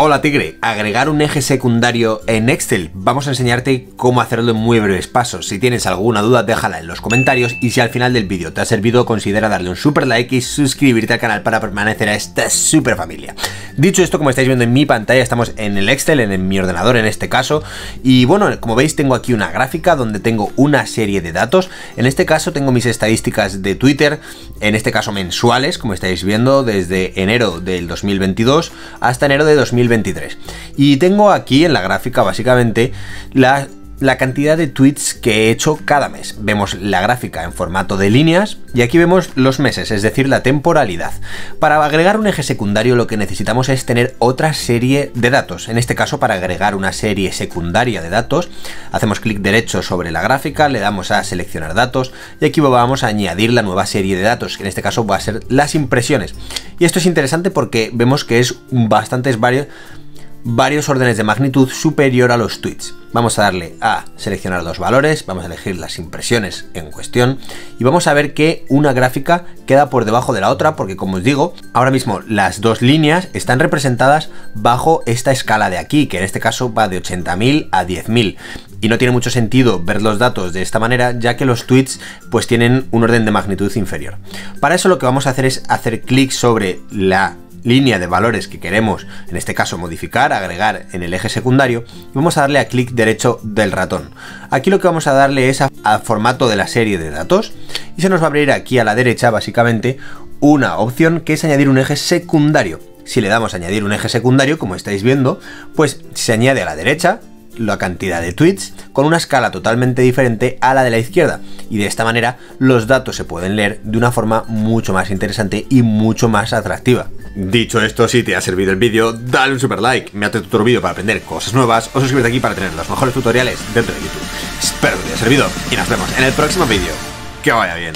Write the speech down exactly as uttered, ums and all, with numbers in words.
Hola Tigre, agregar un eje secundario en Excel. Vamos a enseñarte cómo hacerlo en muy breves pasos. Si tienes alguna duda, déjala en los comentarios y si al final del vídeo te ha servido, considera darle un super like y suscribirte al canal para permanecer a esta super familia. Dicho esto, como estáis viendo en mi pantalla, estamos en el Excel, en, el, en mi ordenador en este caso. Y bueno, como veis tengo aquí una gráfica donde tengo una serie de datos. En este caso tengo mis estadísticas de Twitter, en este caso mensuales, como estáis viendo, desde enero del dos mil veintidós hasta enero de dos mil veintitrés. Y tengo aquí en la gráfica básicamente la, la cantidad de tweets que he hecho cada mes. Vemos la gráfica en formato de líneas y aquí vemos los meses, es decir, la temporalidad. Para agregar un eje secundario lo que necesitamos es tener otra serie de datos. En este caso, para agregar una serie secundaria de datos, hacemos clic derecho sobre la gráfica, le damos a seleccionar datos y aquí vamos a añadir la nueva serie de datos, que en este caso va a ser las impresiones. Y esto es interesante porque vemos que es bastantes varios, varios órdenes de magnitud superior a los tweets. Vamos a darle a seleccionar dos valores, vamos a elegir las impresiones en cuestión y vamos a ver que una gráfica queda por debajo de la otra porque, como os digo, ahora mismo las dos líneas están representadas bajo esta escala de aquí, que en este caso va de ochenta mil a diez mil. Y no tiene mucho sentido ver los datos de esta manera, ya que los tweets pues tienen un orden de magnitud inferior. Para eso lo que vamos a hacer es hacer clic sobre la línea de valores que queremos, en este caso modificar, agregar en el eje secundario, y vamos a darle a clic derecho del ratón. Aquí lo que vamos a darle es a, a formato de la serie de datos y se nos va a abrir aquí a la derecha básicamente una opción que es añadir un eje secundario. Si le damos a añadir un eje secundario, como estáis viendo, pues se añade a la derecha la cantidad de tweets con una escala totalmente diferente a la de la izquierda, y de esta manera los datos se pueden leer de una forma mucho más interesante y mucho más atractiva. Dicho esto, si te ha servido el vídeo, dale un super like, mírate otro vídeo para aprender cosas nuevas o suscríbete aquí para tener los mejores tutoriales dentro de YouTube. Espero que te haya servido y nos vemos en el próximo vídeo. Que vaya bien.